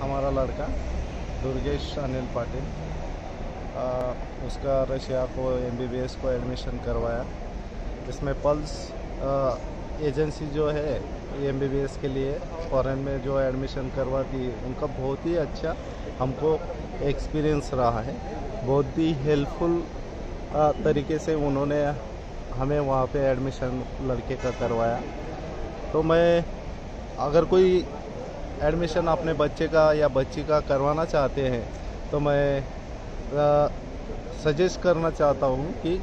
हमारा लड़का दुर्गेश अनिल पाटिल, उसका रशिया को MBBS को एडमिशन करवाया। इसमें पल्स एजेंसी जो है MBBS के लिए फॉरेन में जो एडमिशन करवाती है, उनका बहुत ही अच्छा हमको एक्सपीरियंस रहा है। बहुत ही हेल्पफुल तरीके से उन्होंने हमें वहाँ पे एडमिशन लड़के का करवाया। तो मैं अगर कोई एडमिशन अपने बच्चे का या बच्ची का करवाना चाहते हैं तो मैं सजेस्ट करना चाहता हूँ कि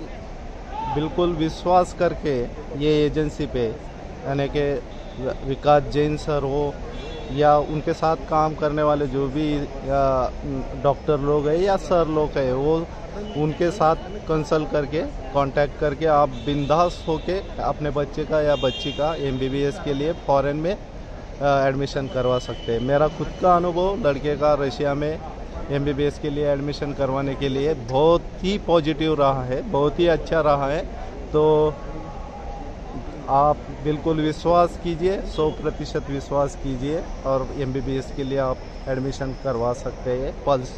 बिल्कुल विश्वास करके ये एजेंसी पे, यानी कि विकास जैन सर हो या उनके साथ काम करने वाले जो भी डॉक्टर लोग हैं या सर लोग हैं, वो उनके साथ कंसल्ट करके कांटेक्ट करके आप बिंदास होके अपने बच्चे का या बच्ची का MBBS के लिए फॉरेन में एडमिशन करवा सकते हैं। मेरा खुद का अनुभव लड़के का रशिया में MBBS के लिए एडमिशन करवाने के लिए बहुत ही पॉजिटिव रहा है, बहुत ही अच्छा रहा है। तो आप बिल्कुल विश्वास कीजिए, 100% विश्वास कीजिए और MBBS के लिए आप एडमिशन करवा सकते हैं पल्स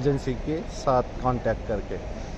एजेंसी के साथ कांटेक्ट करके।